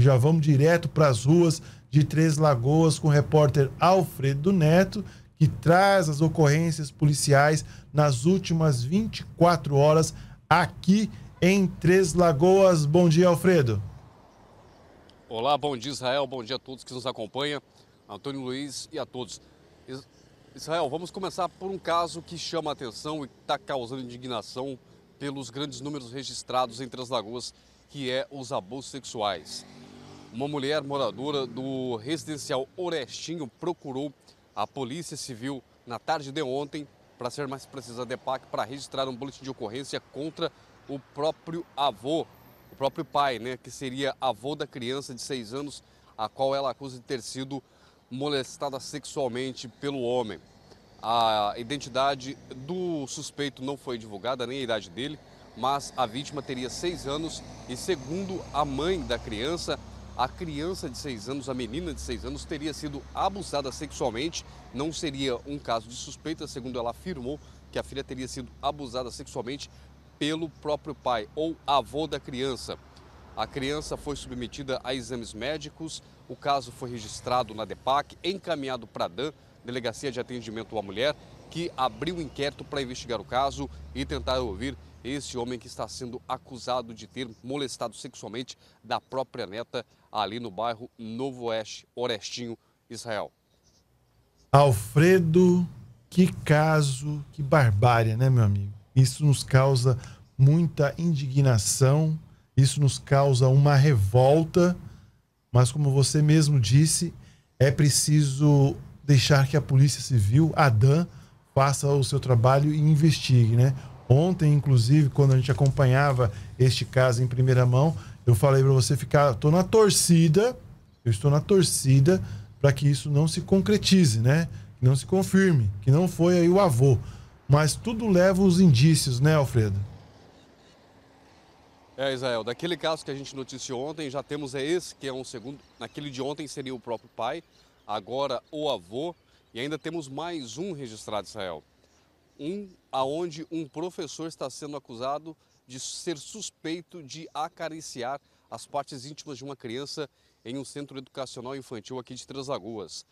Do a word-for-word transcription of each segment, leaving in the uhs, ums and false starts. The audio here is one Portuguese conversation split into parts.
E já vamos direto para as ruas de Três Lagoas com o repórter Alfredo Neto, que traz as ocorrências policiais nas últimas vinte e quatro horas aqui em Três Lagoas. Bom dia, Alfredo. Olá, bom dia, Israel. Bom dia a todos que nos acompanham, Antônio Luiz e a todos. Israel, vamos começar por um caso que chama a atenção e está causando indignação pelos grandes números registrados em Três Lagoas, que é os abusos sexuais. Uma mulher moradora do residencial Orestinho procurou a Polícia Civil na tarde de ontem, para ser mais precisa, a DEPAC, para registrar um boletim de ocorrência contra o próprio avô, o próprio pai, né, que seria avô da criança de seis anos, a qual ela acusa de ter sido molestada sexualmente pelo homem. A identidade do suspeito não foi divulgada, nem a idade dele, mas a vítima teria seis anos e, segundo a mãe da criança, a criança de seis anos, a menina de seis anos, teria sido abusada sexualmente. Não seria um caso de suspeita, segundo ela afirmou, que a filha teria sido abusada sexualmente pelo próprio pai ou avô da criança. A criança foi submetida a exames médicos, o caso foi registrado na DEPAC, encaminhado para a DAN, Delegacia de Atendimento à Mulher, que abriu um inquérito para investigar o caso e tentar ouvir esse homem que está sendo acusado de ter molestado sexualmente da própria neta ali no bairro Novo Oeste, Orestinho, Israel. Alfredo, que caso, que barbárie, né, meu amigo? Isso nos causa muita indignação, isso nos causa uma revolta, mas como você mesmo disse, é preciso deixar que a Polícia Civil, a DAN, faça o seu trabalho e investigue, né? Ontem, inclusive, quando a gente acompanhava este caso em primeira mão, eu falei para você ficar, estou na torcida, eu estou na torcida para que isso não se concretize, né? Que não se confirme, que não foi aí o avô. Mas tudo leva os indícios, né, Alfredo? É, Israel, daquele caso que a gente noticiou ontem, já temos é esse, que é um segundo. Naquele de ontem seria o próprio pai, agora o avô, e ainda temos mais um registrado, Israel. Um aonde um professor está sendo acusado de ser suspeito de acariciar as partes íntimas de uma criança em um centro educacional infantil aqui de Três Lagoas.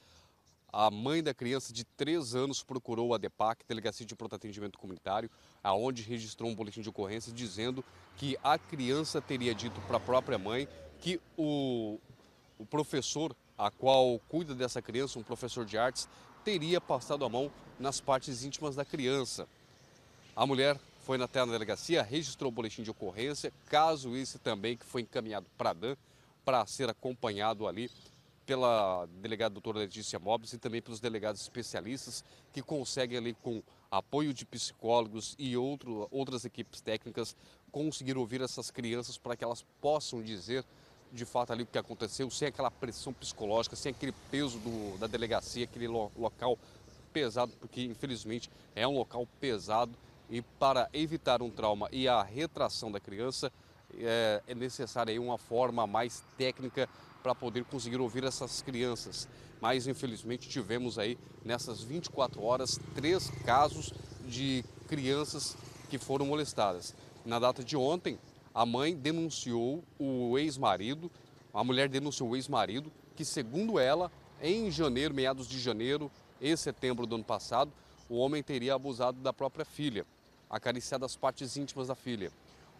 A mãe da criança de três anos procurou a DEPAC, Delegacia de Pronto Atendimento Comunitário, aonde registrou um boletim de ocorrência dizendo que a criança teria dito para a própria mãe que o, o professor a qual cuida dessa criança, um professor de artes, teria passado a mão nas partes íntimas da criança. A mulher foi até a delegacia, registrou o boletim de ocorrência, caso esse também que foi encaminhado para a DAN, para ser acompanhado ali pela delegada doutora Letícia Mobis e também pelos delegados especialistas que conseguem ali, com apoio de psicólogos e outro, outras equipes técnicas, conseguir ouvir essas crianças para que elas possam dizer de fato ali o que aconteceu, sem aquela pressão psicológica, sem aquele peso do, da delegacia, aquele lo, local pesado, porque infelizmente é um local pesado e para evitar um trauma e a retração da criança é, é necessária aí uma forma mais técnica para poder conseguir ouvir essas crianças. Mas infelizmente tivemos aí nessas vinte e quatro horas três casos de crianças que foram molestadas. Na data de ontem, a mãe denunciou o ex-marido, a mulher denunciou o ex-marido, que segundo ela, em janeiro, meados de janeiro e setembro do ano passado, o homem teria abusado da própria filha, acariciado as partes íntimas da filha.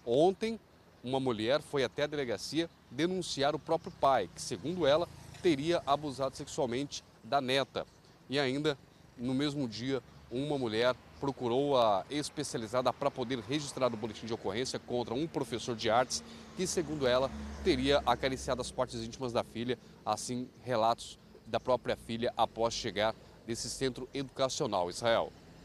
Ontem, uma mulher foi até a delegacia denunciar o próprio pai, que segundo ela, teria abusado sexualmente da neta. E ainda, no mesmo dia, uma mulher procurou a especializada para poder registrar o boletim de ocorrência contra um professor de artes que, segundo ela, teria acariciado as partes íntimas da filha, assim relatos da própria filha após chegar desse centro educacional, Israel.